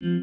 Purchase